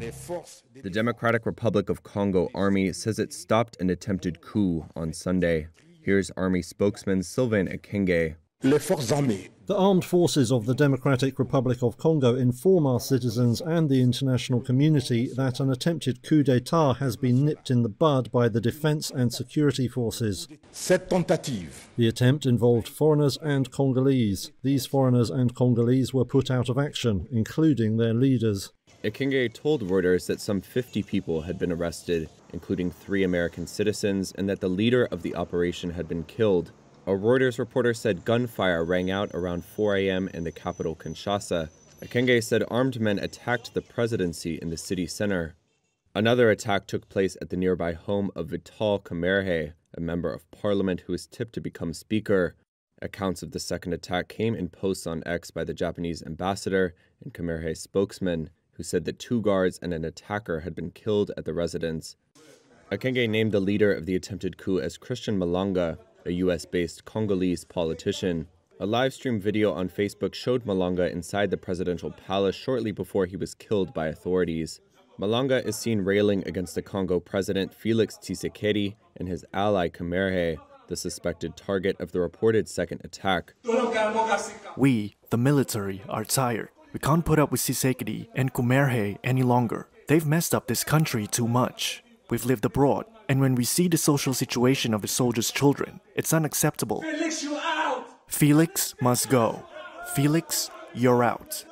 The Democratic Republic of Congo Army says it stopped an attempted coup on Sunday. Here's Army spokesman Sylvain Ekinge. The armed forces of the Democratic Republic of Congo inform our citizens and the international community that an attempted coup d'etat has been nipped in the bud by the defense and security forces. The attempt involved foreigners and Congolese. These foreigners and Congolese were put out of action, including their leaders. Ekinge told Reuters that some 50 people had been arrested, including 3 American citizens, and that the leader of the operation had been killed. A Reuters reporter said gunfire rang out around 4 a.m. in the capital, Kinshasa. Ekinge said armed men attacked the presidency in the city center. Another attack took place at the nearby home of Vital Kamerhe, a member of parliament who was tipped to become speaker. Accounts of the second attack came in posts on X by the Japanese ambassador and Kamerhe's spokesman, who said that 2 guards and an attacker had been killed at the residence. Ekinge named the leader of the attempted coup as Christian Malanga, a U.S.-based Congolese politician. A live-stream video on Facebook showed Malanga inside the presidential palace shortly before he was killed by authorities. Malanga is seen railing against the Congo president Felix Tshisekedi and his ally Kamerhe, the suspected target of the reported second attack. We, the military, are tired. We can't put up with Tshisekedi and Kamerhe any longer. They've messed up this country too much. We've lived abroad, and when we see the social situation of the soldiers' children, it's unacceptable. Felix, you're out! Felix must go. Felix, you're out.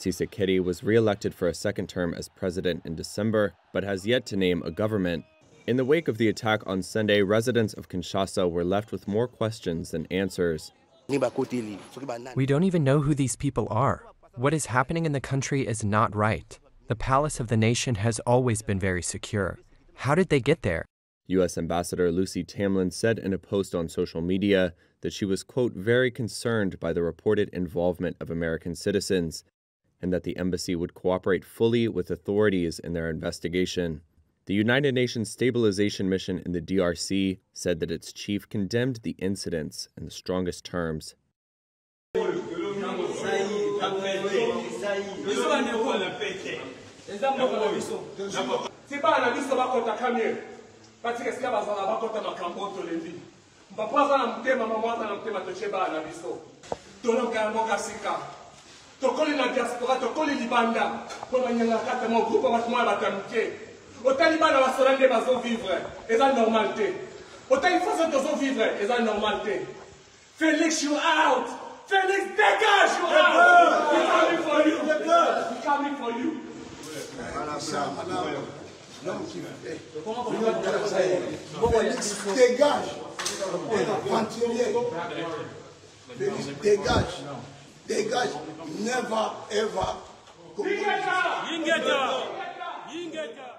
Tshisekedi was re-elected for a second term as president in December, but has yet to name a government. In the wake of the attack on Sunday, residents of Kinshasa were left with more questions than answers. We don't even know who these people are. What is happening in the country is not right. The palace of the nation has always been very secure. How did they get there? U.S. Ambassador Lucy Tamlin said in a post on social media that she was, quote, very concerned by the reported involvement of American citizens and that the embassy would cooperate fully with authorities in their investigation. The United Nations Stabilization Mission in the DRC said that its chief condemned the incidents in the strongest terms. Felix, you out! Felix, dégage! You out! He's coming for you! He's coming for you! Dégage! Never ever!